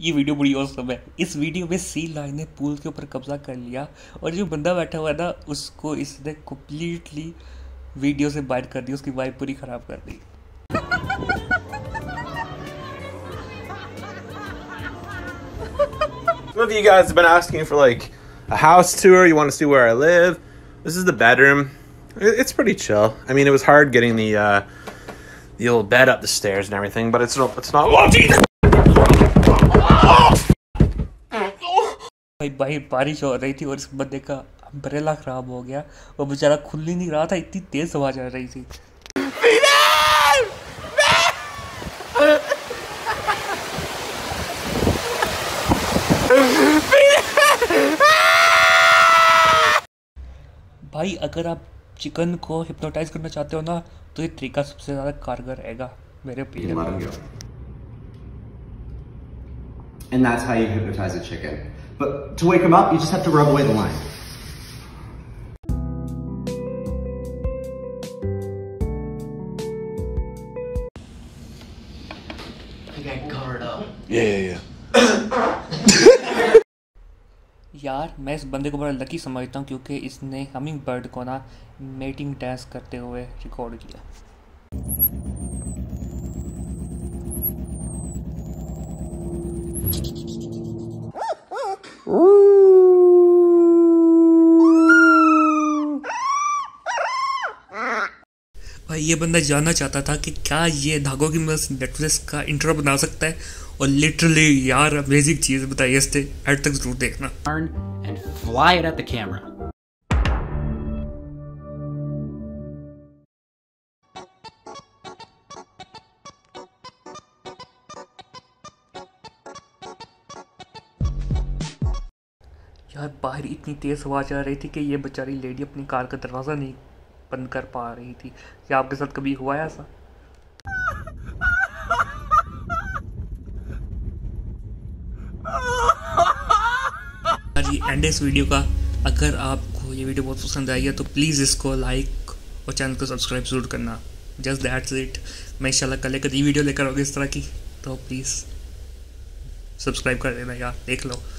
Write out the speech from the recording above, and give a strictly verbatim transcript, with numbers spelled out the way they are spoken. ये वीडियो बड़ी औसम है। इस वीडियो में सी लाइन ने पूल के ऊपर कब्जा कर लिया और जो बंदा बैठा हुआ था उसको इसने कम्प्लीटली वीडियो से बाहर कर दी, उसकी वाइफ पूरी ख़राब कर दी। Some of you guys have been asking for like a house tour. You want to see where I live. This is the bedroom. It's pretty chill. I mean, it was hard getting the uh, the old bed up the stairs and everything, but it's not. It's not. Oh, Jesus! भाई भाई बारिश हो रही थी और इस बंदे का अम्ब्रेला खराब हो गया, वो बेचारा खुल ही नहीं रहा था, इतनी तेज हवा चल रही थी। भाई अगर आप चिकन को हिप्नोटाइज करना चाहते हो ना तो ये तरीका सबसे ज्यादा कारगर रहेगा मेरे opinion. And that's how you hypnotize a chicken. But to wake him up, you just have to rub away the line. I got covered up. Yeah, yeah, yeah. यार मैं इस बंदे को बड़ा लकी समझता हूँ क्योंकि इसने हमिंग बर्ड को ना मेटिंग डांस करते हुए रिकॉर्ड किया। भाई ये बंदा जानना चाहता था कि क्या ये धागों की मदद से नेटफ्लिक्स का इंट्रो बना सकता है और लिटरली यार अमेजिंग चीज बताइए, इससे एंड तक जरूर देखना। And fly it at the camera. यार बाहर इतनी तेज़ हवा चल रही थी कि ये बेचारी लेडी अपनी कार का दरवाज़ा नहीं बंद कर पा रही थी। क्या आपके साथ कभी हुआ है ऐसा? ये एंड इस वीडियो का। अगर आपको ये वीडियो बहुत पसंद आई है तो प्लीज़ इसको लाइक और चैनल को सब्सक्राइब ज़रूर करना। Just that's it. मैं इंशाल्लाह कल एक नई वीडियो लेकर आऊँगी इस तरह की, तो प्लीज़ सब्सक्राइब कर देना यार, देख लो।